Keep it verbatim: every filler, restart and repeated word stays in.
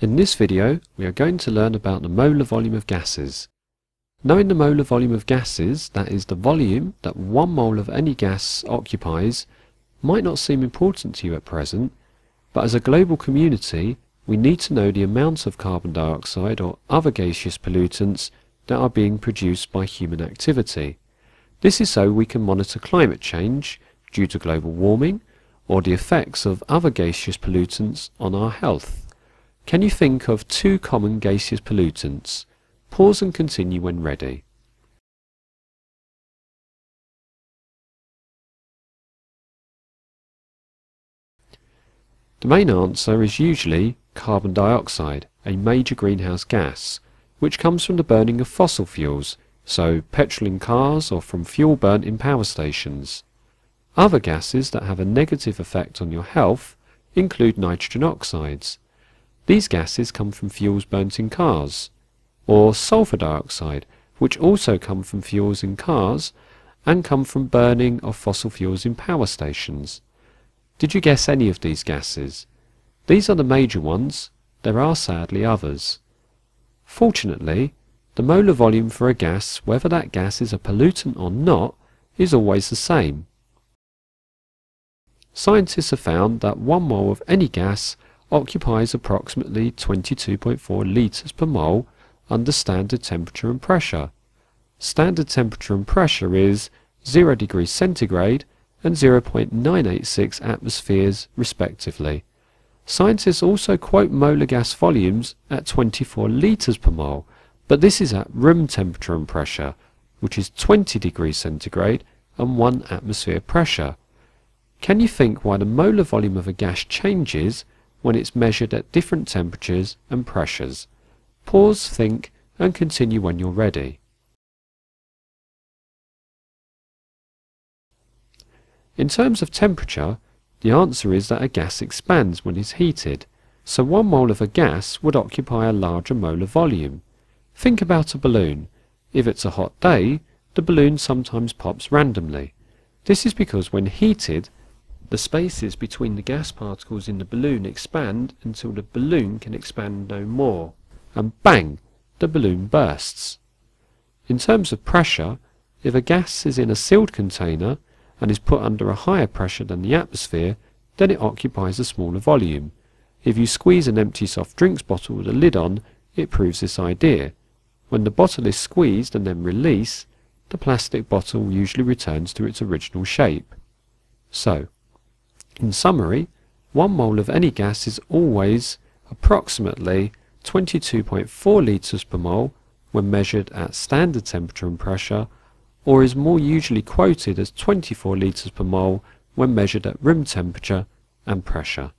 In this video, we are going to learn about the molar volume of gases. Knowing the molar volume of gases, that is the volume that one mole of any gas occupies, might not seem important to you at present, but as a global community, we need to know the amount of carbon dioxide or other gaseous pollutants that are being produced by human activity. This is so we can monitor climate change due to global warming or the effects of other gaseous pollutants on our health. Can you think of two common gaseous pollutants? Pause and continue when ready. The main answer is usually carbon dioxide, a major greenhouse gas, which comes from the burning of fossil fuels, so petrol in cars or from fuel burnt in power stations. Other gases that have a negative effect on your health include nitrogen oxides. These gases come from fuels burnt in cars, or sulfur dioxide, which also come from fuels in cars and come from burning of fossil fuels in power stations. Did you guess any of these gases? These are the major ones. There are sadly others. Fortunately, the molar volume for a gas, whether that gas is a pollutant or not, is always the same. Scientists have found that one mole of any gas occupies approximately twenty-two point four litres per mole under standard temperature and pressure. Standard temperature and pressure is zero degrees centigrade and zero point nine eight six atmospheres respectively. Scientists also quote molar gas volumes at twenty-four litres per mole, but this is at room temperature and pressure, which is twenty degrees centigrade and one atmosphere pressure. Can you think why the molar volume of a gas changes when it's measured at different temperatures and pressures? Pause, think, and continue when you're ready. In terms of temperature, the answer is that a gas expands when it's heated, so one mole of a gas would occupy a larger molar volume. Think about a balloon. If it's a hot day, the balloon sometimes pops randomly. This is because when heated, the spaces between the gas particles in the balloon expand until the balloon can expand no more, and bang, the balloon bursts. In terms of pressure, if a gas is in a sealed container and is put under a higher pressure than the atmosphere, then it occupies a smaller volume. If you squeeze an empty soft drinks bottle with a lid on, it proves this idea. When the bottle is squeezed and then released, the plastic bottle usually returns to its original shape. So, in summary, one mole of any gas is always approximately twenty-two point four litres per mole when measured at standard temperature and pressure, or is more usually quoted as twenty-four litres per mole when measured at room temperature and pressure.